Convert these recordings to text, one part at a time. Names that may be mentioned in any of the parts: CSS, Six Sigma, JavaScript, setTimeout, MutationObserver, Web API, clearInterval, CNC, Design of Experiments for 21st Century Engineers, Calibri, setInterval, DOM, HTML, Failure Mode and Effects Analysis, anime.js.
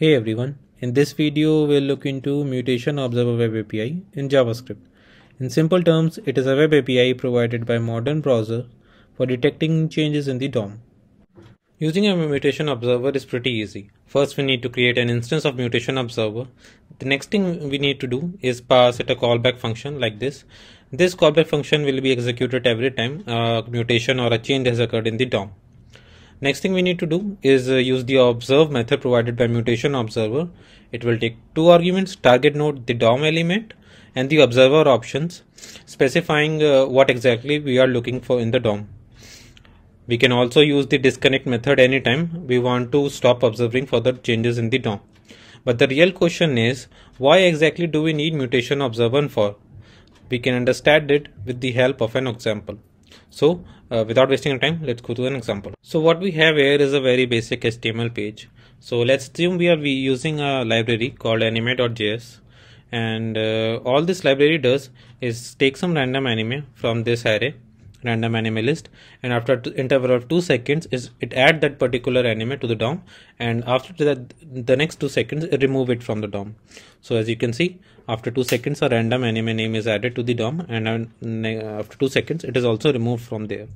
Hey everyone, in this video we'll look into Mutation Observer Web API in JavaScript. In simple terms, it is a web API provided by modern browser for detecting changes in the DOM. Using a mutation observer is pretty easy. First we need to create an instance of mutation observer. The next thing we need to do is pass it a callback function like this. This callback function will be executed every time a mutation or a change has occurred in the DOM. Next thing we need to do is use the observe method provided by mutation observer. It will take two arguments, target node, the DOM element, and the observer options, specifying what exactly we are looking for in the DOM. We can also use the disconnect method anytime we want to stop observing for the changes in the DOM. But the real question is, why exactly do we need mutation observer for? We can understand it with the help of an example. So without wasting time, let's go to an example. So what we have here is a very basic HTML page. So let's assume we are using a library called anime.js, and all this library does is take some random anime from this array, random anime list, and after an interval of 2 seconds it adds that particular anime to the DOM, and after that the next 2 seconds it remove it from the DOM. So as you can see, after 2 seconds a random anime name is added to the DOM, and after 2 seconds it is also removed from there.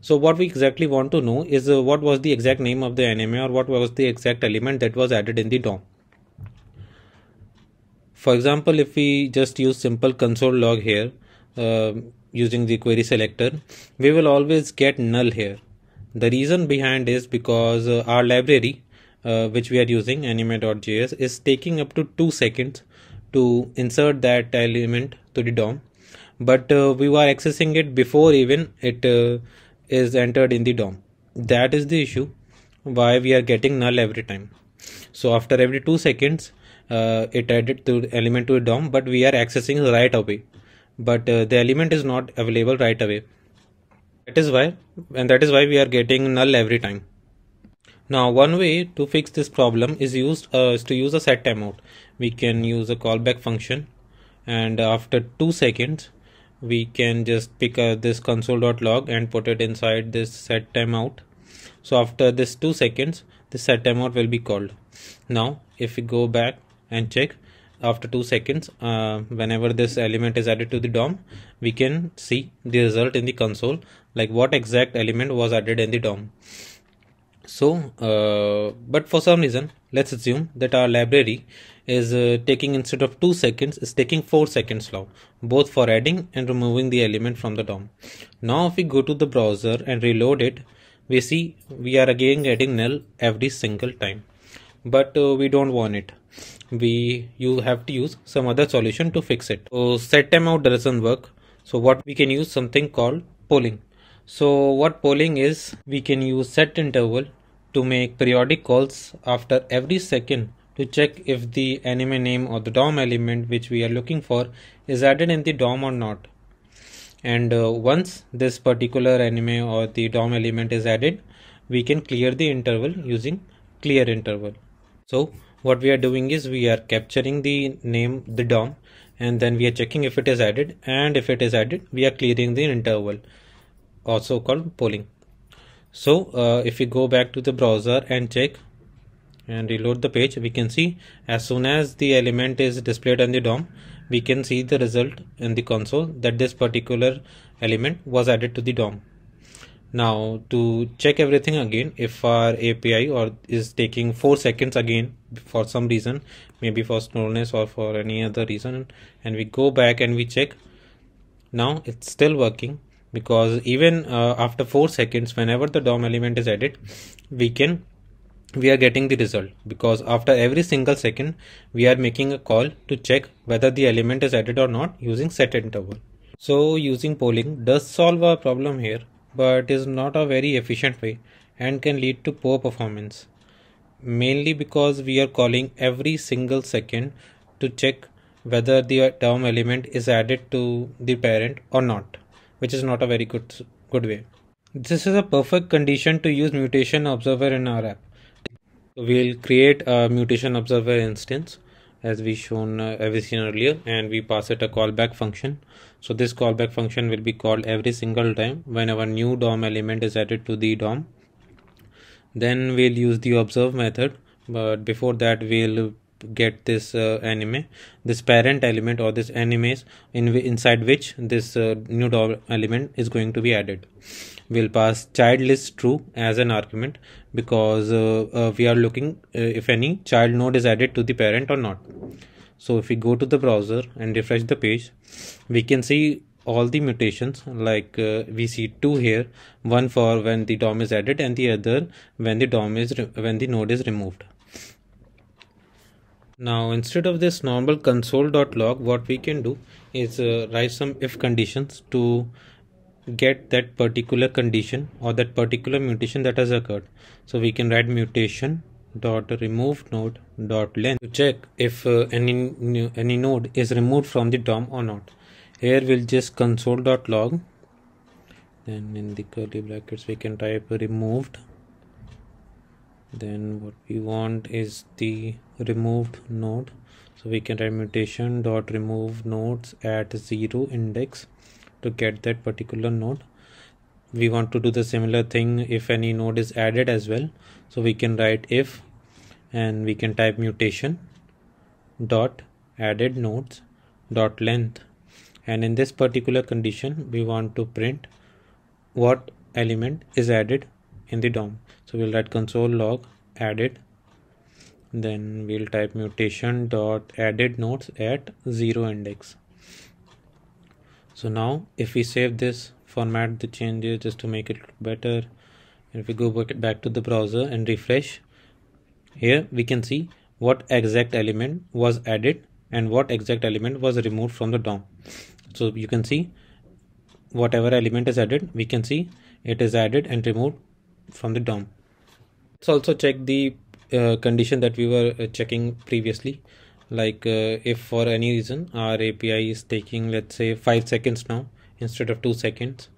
So what we exactly want to know is what was the exact name of the anime, or what was the exact element that was added in the DOM. For example, if we just use simple console log here using the query selector, we will always get null here. The reason behind is because our library which we are using, anime.js, is taking up to 2 seconds to insert that element to the DOM, but we were accessing it before even it is entered in the DOM. That is the issue why we are getting null every time. So after every 2 seconds it added the element to the DOM, but we are accessing right away, but the element is not available right away. That is why we are getting null every time. Now one way to fix this problem is to use a set timeout. We can use a callback function, and after 2 seconds we can just pick this console.log and put it inside this set timeout. So after this 2 seconds this set timeout will be called. Now if we go back and check, after 2 seconds whenever this element is added to the DOM, we can see the result in the console, like what exact element was added in the DOM. So but for some reason, let's assume that our library is taking, instead of 2 seconds is taking 4 seconds now, both for adding and removing the element from the DOM. Now if we go to the browser and reload it, we see we are again getting null every single time, but we don't want it. You have to use some other solution to fix it. So set timeout doesn't work. So what we can use, something called polling. So what polling is, we can use set interval to make periodic calls after every second to check if the anime name or the DOM element which we are looking for is added in the DOM or not. And once this particular anime or the DOM element is added, we can clear the interval using clear interval. So what we are doing is we are capturing the name, the DOM, and then we are checking if it is added, and if it is added we are clearing the interval, also called polling. So if we go back to the browser and check and reload the page, we can see as soon as the element is displayed on the DOM, we can see the result in the console that this particular element was added to the DOM. Now to check everything again, if our API is taking 4 seconds again for some reason, maybe for slowness or for any other reason, and we go back and we check, now it's still working, because even after 4 seconds whenever the DOM element is added, we are getting the result, because after every single second we are making a call to check whether the element is added or not using set interval. So using polling does solve our problem here, but is not a very efficient way and can lead to poor performance, mainly because we are calling every single second to check whether the DOM element is added to the parent or not, which is not a very good way. This is a perfect condition to use mutation observer in our app. We'll create a mutation observer instance as we seen earlier, and we pass it a callback function. So this callback function will be called every single time whenever new DOM element is added to the DOM. Then we'll use the observe method but before that we'll get this anime, this parent element or this animes inside which this new DOM element is going to be added. We'll pass child list true as an argument because we are looking if any child node is added to the parent or not. So if we go to the browser and refresh the page, we can see all the mutations, like we see two here, one for when the DOM is added and the other when the node is removed. Now instead of this normal console.log, what we can do is write some if conditions to get that particular condition or that particular mutation that has occurred. So we can write mutation.removeNode.length to check if any node is removed from the DOM or not. Here we'll just console.log, then in the curly brackets we can type removed, then what we want is the removed node, so we can write mutation.removeNodes at 0 index to get that particular node. We want to do the similar thing if any node is added as well, so we can write if and we can type mutation.addedNodes.length, and in this particular condition we want to print what element is added in the DOM. So we'll write console log added, then we'll type mutation.addedNodes at 0 index. So now if we save this, format the changes just to make it better, and if we go back to the browser and refresh, here we can see what exact element was added and what exact element was removed from the DOM. So you can see whatever element is added, we can see it is added and removed from the DOM. Let's also check the condition that we were checking previously, like if for any reason our API is taking, let's say, 5 seconds now instead of 2 seconds,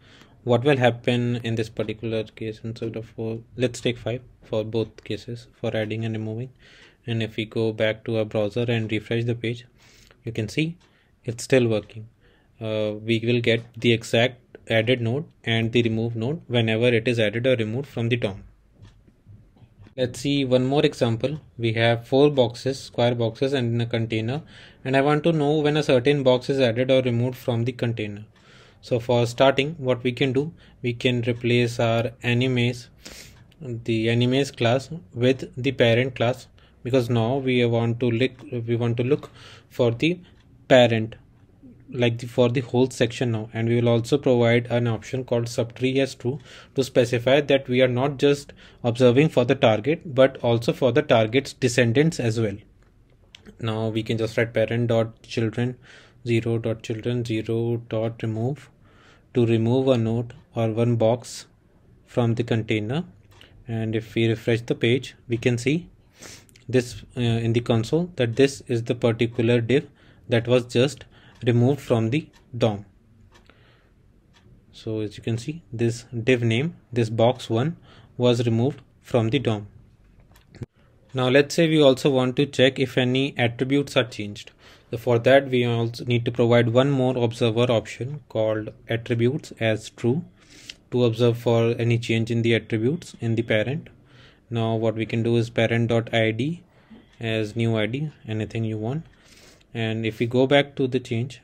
what will happen in this particular case? Instead of 4, let's take 5 for both cases for adding and removing. And if we go back to our browser and refresh the page, you can see it's still working. We will get the exact added node and the removed node whenever it is added or removed from the DOM. Let's see one more example. We have 4 boxes, square boxes, and in a container, and I want to know when a certain box is added or removed from the container. So for starting, what we can do, we can replace our animes, the animes class, with the parent class, because now we want to look for the parent, like for the whole section now. And we will also provide an option called subtree as true to specify that we are not just observing for the target but also for the target's descendants as well. Now we can just write parent.children 0.children 0.remove to remove a node or one box from the container. And if we refresh the page, we can see this in the console that this is the particular div that was just removed from the DOM. So as you can see, this div name, this box 1, was removed from the DOM. Now let's say we also want to check if any attributes are changed. So for that we also need to provide one more observer option called attributes as true to observe for any change in the attributes in the parent. Now what we can do is parent.id as new id, anything you want. And if we go back to the change,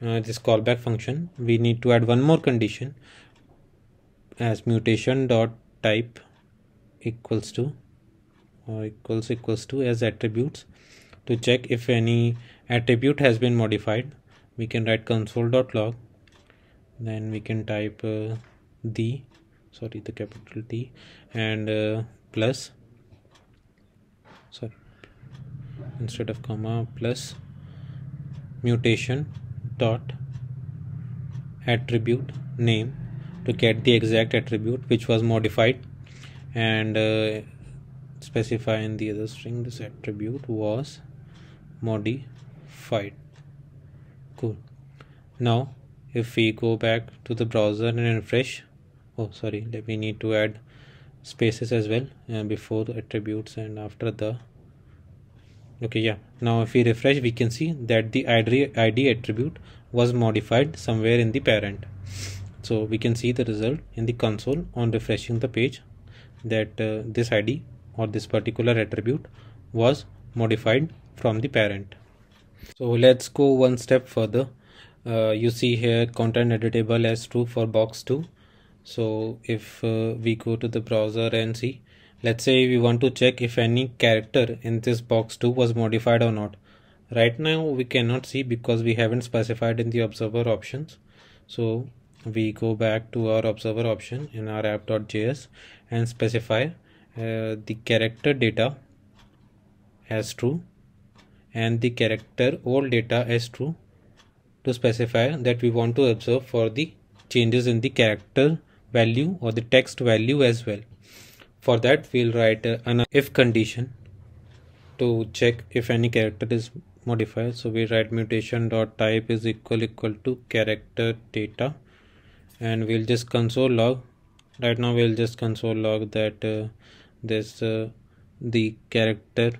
this callback function, we need to add one more condition as mutation.type equals to or equals to as attributes to check if any attribute has been modified. We can write console.log, then we can type the capital T and plus, sorry, instead of comma, plus mutation dot attribute name to get the exact attribute which was modified, and specify in the other string this attribute was modified. Cool. Now if we go back to the browser and refresh, oh sorry, we need to add spaces as well before the attributes and after the, okay, yeah. Now if we refresh, we can see that the id attribute was modified somewhere in the parent. So we can see the result in the console on refreshing the page that this id or this particular attribute was modified from the parent. So let's go one step further. You see here content editable as true for box 2. So if we go to the browser and see, let's say we want to check if any character in this box 2 was modified or not. Right now we cannot see because we haven't specified in the observer options. So we go back to our observer option in our app.js and specify the character data as true and the character old data as true to specify that we want to observe for the changes in the character value or the text value as well. For that we'll write an if condition to check if any character is modified. So we write mutation.type is equal to character data, and we'll just console log. Right now we'll just console log that the character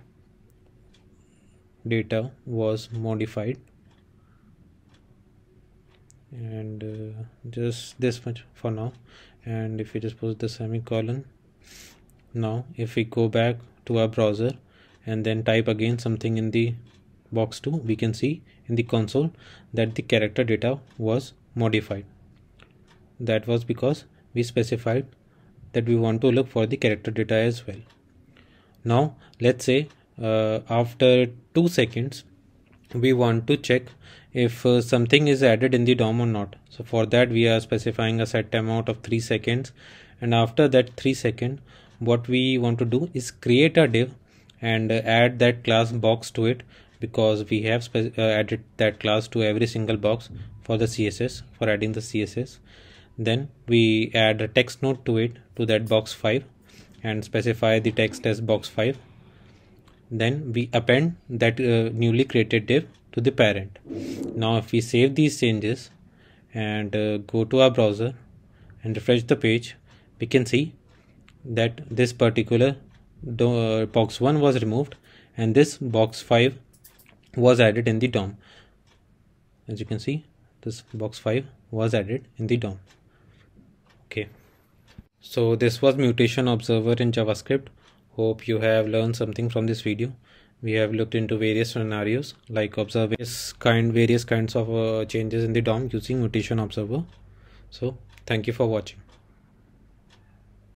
data was modified, and just this much for now. And if we just put the semicolon, now if we go back to our browser and then type again something in the box 2, we can see in the console that the character data was modified. That was because we specified that we want to look for the character data as well. Now let's say after 2 seconds we want to check if something is added in the DOM or not. So for that we are specifying a set timeout of 3 seconds, and after that 3 seconds what we want to do is create a div and add that class box to it, because we have added that class to every single box for the CSS, for adding the CSS. Then we add a text node to it, to that box 5, and specify the text as box 5. Then we append that newly created div to the parent. Now if we save these changes and go to our browser and refresh the page, we can see that this particular box 1 was removed and this box 5 was added in the DOM. As you can see, this box 5 was added in the DOM. Okay, so this was Mutation Observer in JavaScript. Hope you have learned something from this video. We have looked into various scenarios like observing various kinds of changes in the DOM using Mutation Observer. So thank you for watching.